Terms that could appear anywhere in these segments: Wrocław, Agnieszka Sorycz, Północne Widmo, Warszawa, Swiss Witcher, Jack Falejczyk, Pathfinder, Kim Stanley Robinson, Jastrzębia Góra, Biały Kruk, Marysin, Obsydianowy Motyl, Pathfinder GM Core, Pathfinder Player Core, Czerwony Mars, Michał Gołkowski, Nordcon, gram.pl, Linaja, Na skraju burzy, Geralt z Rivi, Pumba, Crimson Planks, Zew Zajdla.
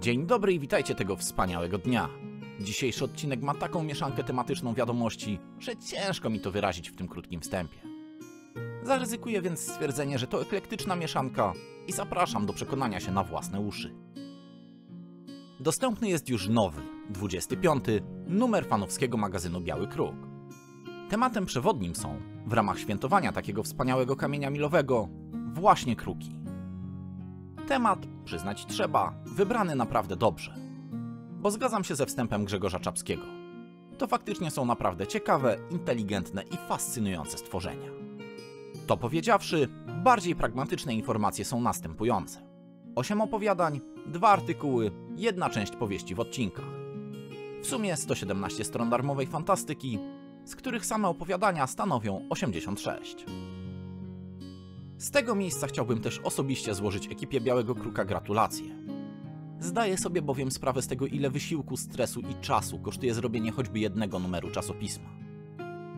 Dzień dobry i witajcie tego wspaniałego dnia. Dzisiejszy odcinek ma taką mieszankę tematyczną wiadomości, że ciężko mi to wyrazić w tym krótkim wstępie. Zaryzykuję więc stwierdzenie, że to eklektyczna mieszanka i zapraszam do przekonania się na własne uszy. Dostępny jest już nowy, 25. numer fanowskiego magazynu Biały Kruk. Tematem przewodnim są, w ramach świętowania takiego wspaniałego kamienia milowego, właśnie kruki. Temat, przyznać trzeba, wybrany naprawdę dobrze. Bo zgadzam się ze wstępem Grzegorza Czapskiego. To faktycznie są naprawdę ciekawe, inteligentne i fascynujące stworzenia. To powiedziawszy, bardziej pragmatyczne informacje są następujące. 8 opowiadań, 2 artykuły, 1 część powieści w odcinkach. W sumie 117 stron darmowej fantastyki, z których same opowiadania stanowią 86. Z tego miejsca chciałbym też osobiście złożyć ekipie Białego Kruka gratulacje. Zdaję sobie bowiem sprawę z tego, ile wysiłku, stresu i czasu kosztuje zrobienie choćby jednego numeru czasopisma.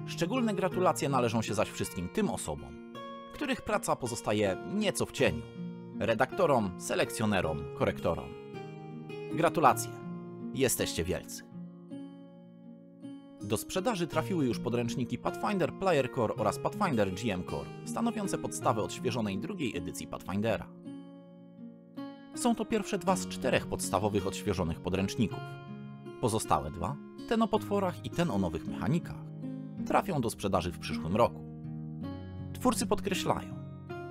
Szczególne gratulacje należą się zaś wszystkim tym osobom, których praca pozostaje nieco w cieniu. Redaktorom, selekcjonerom, korektorom. Gratulacje. Jesteście wielcy. Do sprzedaży trafiły już podręczniki Pathfinder Player Core oraz Pathfinder GM Core, stanowiące podstawę odświeżonej drugiej edycji Pathfindera. Są to pierwsze 2 z 4 podstawowych odświeżonych podręczników. Pozostałe 2, ten o potworach i ten o nowych mechanikach, trafią do sprzedaży w przyszłym roku. Twórcy podkreślają,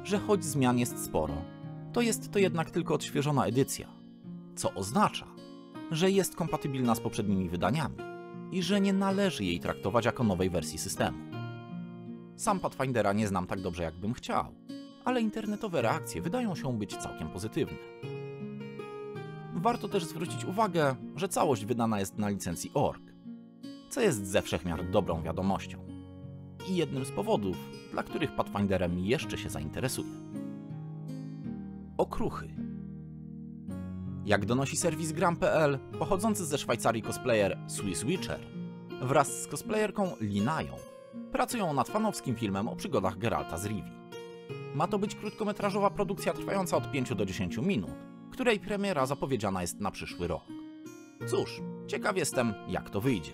że choć zmian jest sporo, to jest to jednak tylko odświeżona edycja, co oznacza, że jest kompatybilna z poprzednimi wydaniami i że nie należy jej traktować jako nowej wersji systemu. Sam Pathfindera nie znam tak dobrze, jakbym chciał, ale internetowe reakcje wydają się być całkiem pozytywne. Warto też zwrócić uwagę, że całość wydana jest na licencji org, co jest ze wszechmiar dobrą wiadomością i jednym z powodów, dla których Pathfinderem jeszcze się zainteresuję. Okruchy. Jak donosi serwis gram.pl, pochodzący ze Szwajcarii cosplayer Swiss Witcher wraz z cosplayerką Linają pracują nad fanowskim filmem o przygodach Geralta z Rivi. Ma to być krótkometrażowa produkcja trwająca od 5 do 10 minut, której premiera zapowiedziana jest na przyszły rok. Cóż, ciekaw jestem, jak to wyjdzie.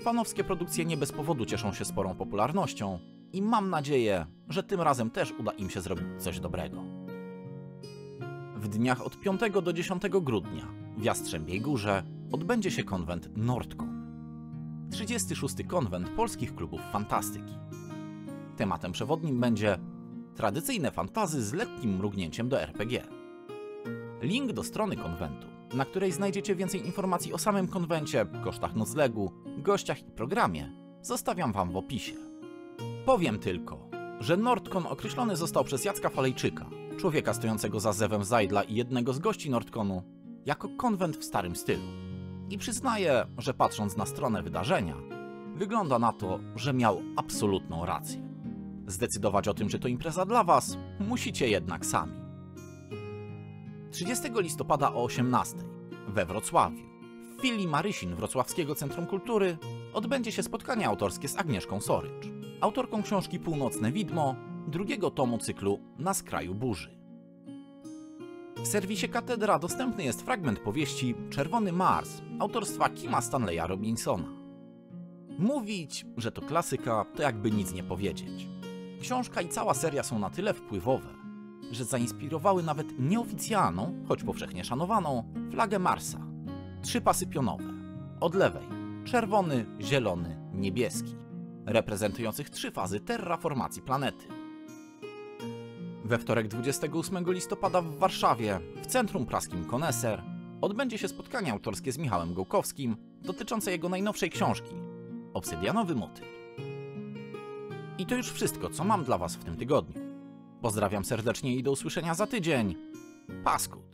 Fanowskie produkcje nie bez powodu cieszą się sporą popularnością i mam nadzieję, że tym razem też uda im się zrobić coś dobrego. W dniach od 5 do 10 grudnia w Jastrzębiej Górze odbędzie się konwent Nordcon. 36. konwent polskich klubów fantastyki. Tematem przewodnim będzie tradycyjne fantasy z lekkim mrugnięciem do RPG. Link do strony konwentu, na której znajdziecie więcej informacji o samym konwencie, kosztach noclegu, gościach i programie, zostawiam wam w opisie. Powiem tylko, że Nordcon określony został przez Jacka Falejczyka, człowieka stojącego za Zewem Zajdla i jednego z gości Nordconu, jako konwent w starym stylu. I przyznaję, że patrząc na stronę wydarzenia, wygląda na to, że miał absolutną rację. Zdecydować o tym, czy to impreza dla was, musicie jednak sami. 30 listopada o 18 we Wrocławiu, w filii Marysin Wrocławskiego Centrum Kultury, odbędzie się spotkanie autorskie z Agnieszką Sorycz, autorką książki Północne Widmo, drugiego tomu cyklu Na skraju burzy. W serwisie Katedra dostępny jest fragment powieści Czerwony Mars autorstwa Kima Stanleya Robinsona. Mówić, że to klasyka, to jakby nic nie powiedzieć. Książka i cała seria są na tyle wpływowe, że zainspirowały nawet nieoficjalną, choć powszechnie szanowaną, flagę Marsa. 3 pasy pionowe. Od lewej czerwony, zielony, niebieski, reprezentujących 3 fazy terraformacji planety. We wtorek 28 listopada w Warszawie, w Centrum Praskim Koneser, odbędzie się spotkanie autorskie z Michałem Gołkowskim dotyczące jego najnowszej książki Obsydianowy Motyl. I to już wszystko, co mam dla was w tym tygodniu. Pozdrawiam serdecznie i do usłyszenia za tydzień. Pasku.